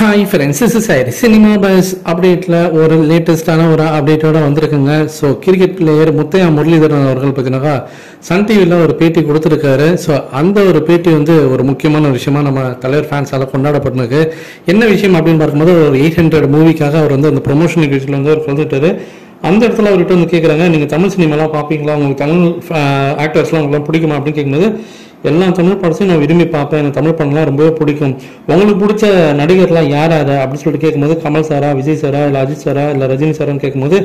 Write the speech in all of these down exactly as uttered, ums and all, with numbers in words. Hi friends, this is Cinemabuz update la oru latest ana oru update oda vandirukanga. So cricket player Muthaiya Muralidharan avargal pathina Sun T V la oru peti kuduthirukkaru. So andha oru peti vandu oru mukkiyamaana vishayama nama thalar fans ala kondaadapadunadhu enna vishayam appdin paakumbodhu oru eight hundred movie kaga avaru vandu andha promotion video la vandu avaru konduttaru. அந்த இடத்துல அவர்கிட்ட வந்து கேக்குறாங்க நீங்க தமிழ் சினிமாலாம் பாப்பீங்களா உங்களுக்கு தமிழ் ஆக்டர்ஸ்லாம் உங்களுக்கு பிடிக்குமா அப்படி கேக்குறது எல்லா தமிழ் படத்தையும் நான் விரும்பி பாப்பேன் எனக்கு தமிழ் படம்லாம் ரொம்ப பிடிக்கும் உங்களுக்கு பிடிச்ச நடிகர்லாம் யாரா அப்படி சொல்லிட்டு கேக்கும்போது கமல் சாரா விஜய் சாரா இல்ல அஜித் சாரா இல்ல ரஜினி சாரான்னு கேக்கும்போது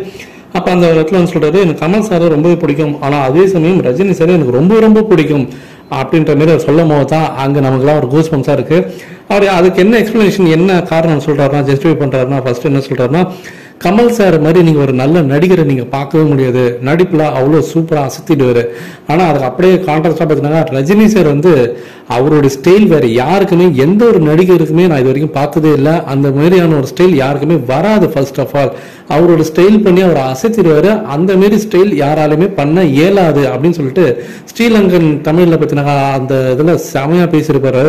அப்ப அந்த இடத்துல வந்து சொல்றாரு எனக்கு கமல் சாரா ரொம்ப பிடிக்கும் ஆனா அதே சமயம் ரஜினி சாரா எனக்கு ரொம்ப ரொம்ப பிடிக்கும் அப்படின்ற மாதிரி சொல்லும்போது தான் அங்க நமக்குலாம் ஒரு கூஸ் பம்ப்ஸா இருக்கு அவர் அதுக்கு என்ன எக்ஸ்பிளனேஷன் என்ன காரணம் சொல்றாருன்னா ஜஸ்டிஃபை பண்றாருன்னா ஃபர்ஸ்ட் என்ன சொல்றாருன்னா கமல் சார் மாதிரி நீங்க ஒரு நல்ல நடிகரை நீங்க பார்க்கவே முடியாது நடிப்புல அவ்வளோ சூப்பரா அசத்திடுவாரு ஆனா அதுக்கு அப்படியே கான்ட்ராஸ்டா பார்த்தீங்கன்னா ரஜினி சார் வந்து அவரோட ஸ்டைல் வேற யாருக்குமே எந்த ஒரு நடிகருக்குமே நான் இது வரைக்கும் பார்த்ததே இல்லை அந்த மாதிரியான ஒரு ஸ்டைல் யாருக்குமே வராது ஃபர்ஸ்ட் ஆஃப் ஆல் அவரோட ஸ்டைல் பண்ணி அவர் அசத்திடுவாரு அந்த மாதிரி ஸ்டைல் யாராலுமே பண்ண இயலாது அப்படின்னு சொல்லிட்டு ஸ்ரீலங்கன் தமிழ்ல பார்த்தீங்கன்னா அந்த இதுல செமையா பேசியிருப்பாரு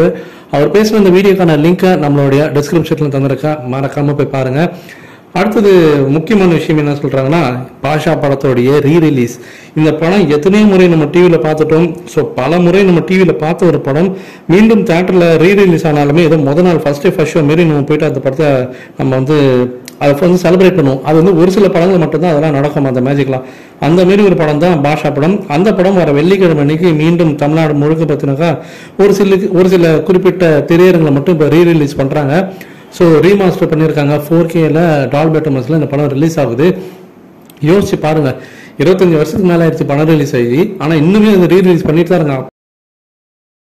அவர் பேசின அந்த வீடியோக்கான லிங்கை நம்மளுடைய டிஸ்கிரிப்ஷன்ல தந்திருக்கா மறக்காம போய் பாருங்க அடுத்தது முக்கியமான விஷயம் என்ன சொல்றாங்கன்னா பாட்ஷா படத்தோடைய ரீ ரிலீஸ் இந்த படம் எத்தனை முறை நம்ம டிவில பார்த்துட்டோம் சோ பல முறை நம்ம டிவில பார்த்த ஒரு படம் மீண்டும் தியேட்டர்ல ரீ ரிலீஸ் ஆனாலுமே ஏதோ முதல் நாள் ஃபர்ஸ்ட் ஃபர்ஸ்ட் ஷோ மாதிரி நம்ம போயிட்டு அந்த படத்தை நம்ம வந்து அதை வந்து செலிப்ரேட் பண்ணுவோம் அது வந்து ஒரு சில படங்கள் மட்டும்தான் அதெல்லாம் நடக்கும் அந்த மேஜிக்லாம் அந்த மாதிரி ஒரு படம் தான் பாட்ஷா படம் அந்த படம் வர வெள்ளிக்கிழமை அன்னைக்கு மீண்டும் தமிழ்நாடு முழுக்க பார்த்தினாக்கா ஒரு சில ஒரு சில குறிப்பிட்ட திரையரங்களை மட்டும் இப்போ ரீ ரிலீஸ் பண்றாங்க So remaster பண்ணிருக்காங்க four K ல டால்பி அட்மாஸ்ல இந்த படம் ரிலீஸ் ஆகுது யோசிச்சு பாருங்க இருபத்தஞ்சு வருஷத்துக்கு மேல ஆயிடுச்சு படம் ரிலீஸ் ஆகி ஆனா இன்னுமே அதை ரீ ரிலீஸ் பண்ணிட்டு தான் இருக்காங்க